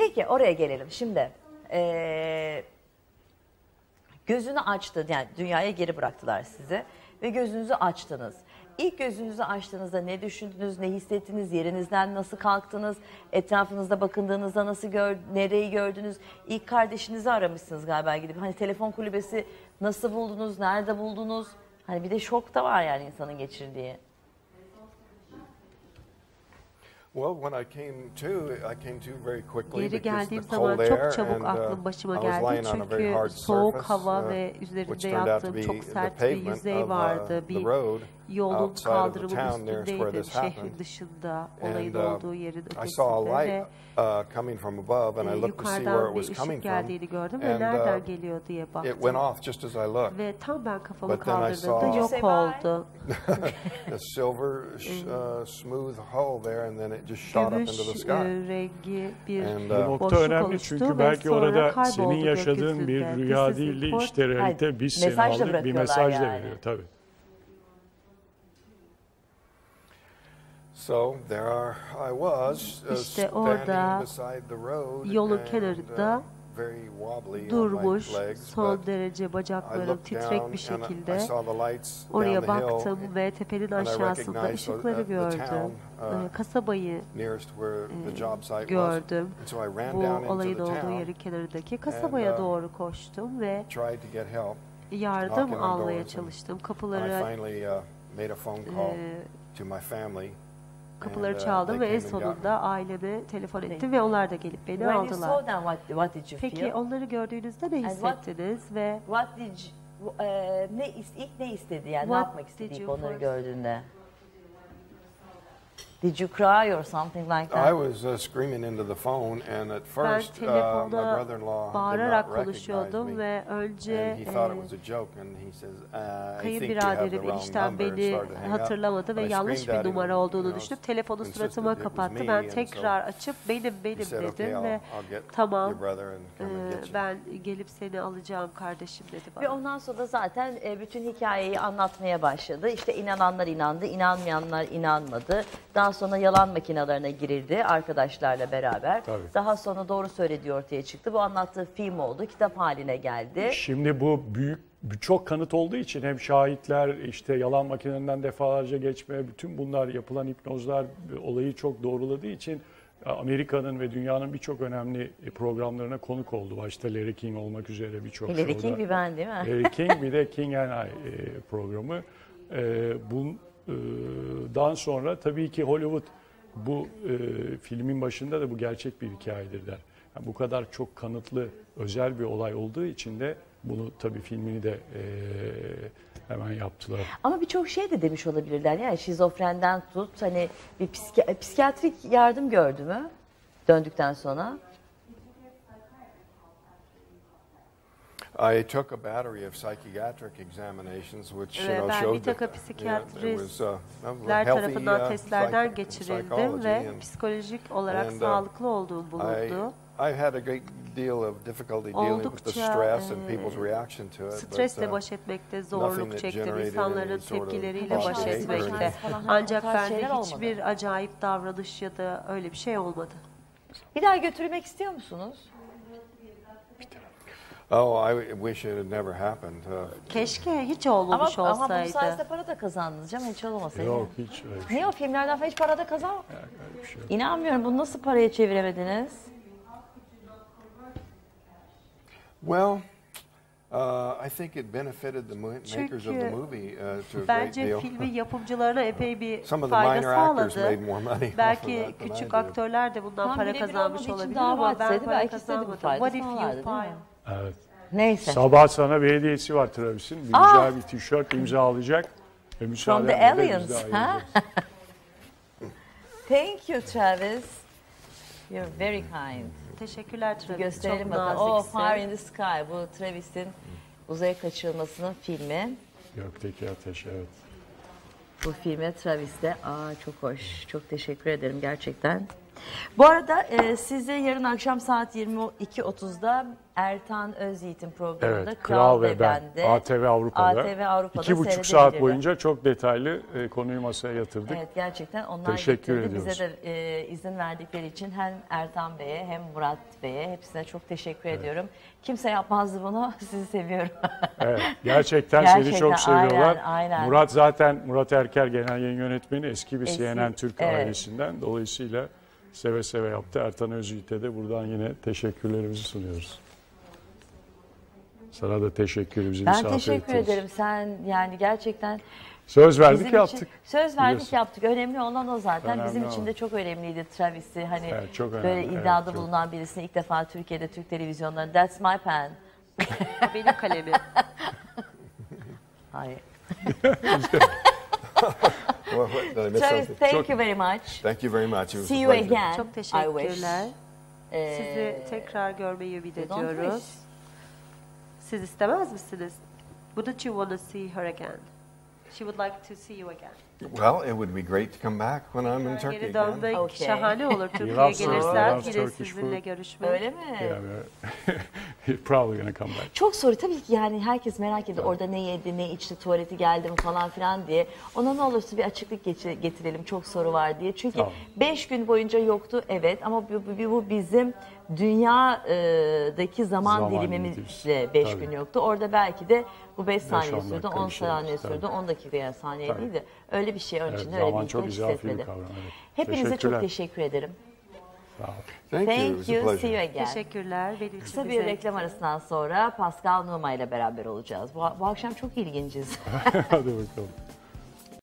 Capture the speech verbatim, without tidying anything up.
Peki oraya gelelim. Şimdi ee, gözünü açtı, yani dünyaya geri bıraktılar sizi ve gözünüzü açtınız. İlk gözünüzü açtığınızda ne düşündünüz, ne hissettiniz, yerinizden nasıl kalktınız, etrafınızda bakındığınızda nasıl gör, nereyi gördünüz? İlk kardeşinizi aramışsınız galiba gidip. Hani telefon kulübesi nasıl buldunuz, nerede buldunuz? Hani bir de şok da var yani insanın geçirdiği. Geri geldiğim zaman çok çabuk aklım başıma geldi çünkü soğuk hava ve üzerinde yattığım çok sert bir yüzey vardı. Bir yolun kaldırımın üstündeydi, şehrin dışında, olayın olduğu yerin ötesinde ve yukarıdan bir ışık geldiğini gördüm ve nereden geliyor diye baktım. Ve tam ben kafamı kaldırdığımda yok oldu. Gümüş rengi bir boşluk oluştu ve sonra kayboldu. Senin yaşadığın bir rüya değil de işte realite biz seni aldık, bir mesaj da veriyor tabii. İşte orada yolun kenarında durmuş, son derece bacaklarım titrek bir şekilde. Oraya baktım ve tepenin aşağısında ışıkları gördüm. Kasabayı gördüm. Bu olayın olduğu yerin kenarındaki kasabaya doğru koştum ve yardım almaya çalıştım. Kapılara kapıları çaldım ve en sonunda aileme telefon ettim ve onlar da gelip beni aldılar. Peki onları gördüğünüzde ne hissettiniz ve ne ilk ne istedi, yani ne yapmak istedi onları gördüğünde? Did you cry or something like that? I was uh, screaming into the phone, and at first uh, my brother-in-law did not recognize me. And he thought it was a joke, and he says, uh, "I think you have the wrong number." And started to hang up. And I screamed at him, you know, insisted it was me, and so he said, "Okay, I'll, I'll get your brother and come and get you." Ben gelip seni alacağım kardeşim dedi bana. Ve ondan sonra zaten bütün hikayeyi anlatmaya başladı. İşte inananlar inandı, inanmayanlar inanmadı. Daha sonra yalan makinelerine girildi arkadaşlarla beraber. Tabii. Daha sonra doğru söylediği ortaya çıktı. Bu anlattığı film oldu, kitap haline geldi. Şimdi bu büyük, çok kanıt olduğu için hem şahitler, işte yalan makinelerinden defalarca geçme, bütün bunlar yapılan hipnozlar olayı çok doğruladığı için Amerika'nın ve dünyanın birçok önemli programlarına konuk oldu. Başta Larry King olmak üzere birçok şovda. Larry King bir ben değil mi? Larry King bir de King and I programı. Bunun dan sonra tabii ki Hollywood bu e, filmin başında da bu gerçek bir hikayedir der. Yani bu kadar çok kanıtlı özel bir olay olduğu için de bunu tabii filmini de e, hemen yaptılar. Ama birçok şey de demiş olabilirler. Yani şizofrenden tut, hani bir psiki psikiyatrik yardım gördü mü döndükten sonra? I took a battery of psychiatric examinations, which you know showed that it was a healthy psychology. I had a great deal of difficulty dealing with the stress and people's reaction to it. Stresle baş etmekte zorluk çektim, insanların tepkileriyle baş etmekte. Ancak bende hiçbir acayip davranış ya da öyle bir şey olmadı. Bir daha götürmek istiyor musunuz? Oh, I wish it had never happened. Keşke hiç olmamış ama, olsaydı. Ama bu sayesinde para da kazandınız canım, hiç olmasaydı. Yok hiç. Ne şey. O filmlerden falan hiç para da kazanmadık. Şey İnanmıyorum, bunu nasıl paraya çeviremediniz? Well, uh, I think it benefited the makers of the movie uh, to a great deal. Bence filmin yapımcılarına epey bir fayda sağladı. Belki küçük aktörler de bundan para kazanmış olabilir ama ben para kazanmadım. What if you pay? Evet. Neyse. Sabah sana bir hediyesi var Travis'in. Bir Aa. güzel bir tişört imzalayacak. Ve From the Aliens. Thank you Travis. You're very kind. Teşekkürler Travis. Gösterelim bakalım. Oh, Far in the Sky. Bu Travis'in uzaya kaçırılmasının filmi. Gökteki Ateş, evet. Bu filme Travis de. Aa, çok hoş. Çok teşekkür ederim gerçekten. Bu arada e, sizi yarın akşam saat yirmi iki otuzda Ertan Özyiğit'in programında evet, Kral, Kral ve Ben de A T V Avrupa'da, A T V Avrupa'da iki buçuk saat boyunca çok detaylı e, konuyu masaya yatırdık. Evet, gerçekten onlar teşekkür ediyoruz. Bize de e, izin verdikleri için hem Ertan Bey'e hem Murat Bey'e hepsine çok teşekkür evet. ediyorum. Kimse yapmazdı bunu, sizi seviyorum. Evet, gerçekten, gerçekten seni çok seviyorlar. Aynen, aynen. Murat zaten Murat Erker genel yayın yönetmeni eski bir eski, C N N Türk evet. ailesinden dolayısıyla seve seve yaptı. Ertan Özyiğit'e de buradan yine teşekkürlerimizi sunuyoruz. Sana da teşekkürümüzü misafir ettiniz. Ben teşekkür ederim. Sen yani gerçekten... Söz verdik için, yaptık. Söz verdik biliyorsun. Yaptık. Önemli olan o zaten. Önemli bizim için de çok önemliydi Travis'i. Hani evet, çok önemli. Böyle iddiada evet, bulunan çok. Birisini ilk defa Türkiye'de Türk televizyonlarında. That's my pen. Benim kalemim. Hayır. Travis, thank çok, you very much. Thank you very much. See you again. Çok teşekkürler. Ee, Sizi tekrar görmeyi ümit ediyoruz. Siz istemez misiniz? Wouldn't you want to see her again? She would like to see you again. Well, it would be great to come back when I'm in Turkey again. Okay. Şahane olur Türkiye'ye gelirsen yine sizinle görüşmek. Öyle mi? Yeah, you're probably gonna come back. Çok soru tabii ki yani herkes merak ediyor orada ne yedi, ne içti, tuvaleti geldi mi falan filan diye. Ona ne olursa bir açıklık getirelim çok soru var diye. Çünkü beş gün boyunca yoktu evet ama bu, bu bizim dünyadaki zaman, zaman dilimimizle beş gün yoktu. Orada belki de bu beş saniye sürdü, on saniye sürdü, on dakikaya saniye değildi. Öyle bir şey onun için evet, öyle bir çok hissetmedi. Hepinize çok teşekkür ederim. Thank, Thank you. you. See you again. Teşekkürler. Benim Kısa bir bize. reklam arasından sonra Pascal Numa ile beraber olacağız. Bu, bu akşam çok ilginciz. Hadi bakalım.